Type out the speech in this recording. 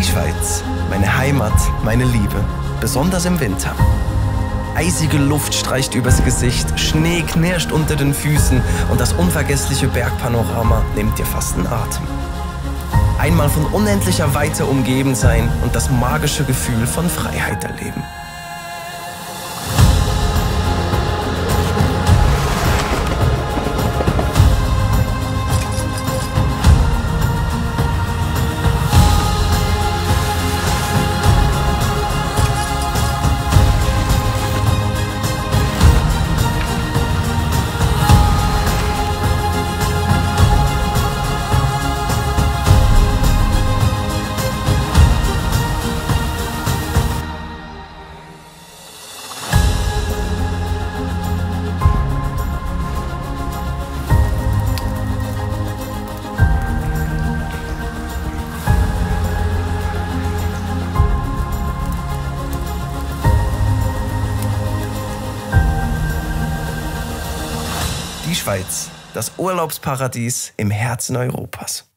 Die Schweiz, meine Heimat, meine Liebe, besonders im Winter. Eisige Luft streicht übers Gesicht, Schnee knirscht unter den Füßen und das unvergessliche Bergpanorama nimmt dir fast den Atem. Einmal von unendlicher Weite umgeben sein und das magische Gefühl von Freiheit erleben. Die Schweiz, das Urlaubsparadies im Herzen Europas.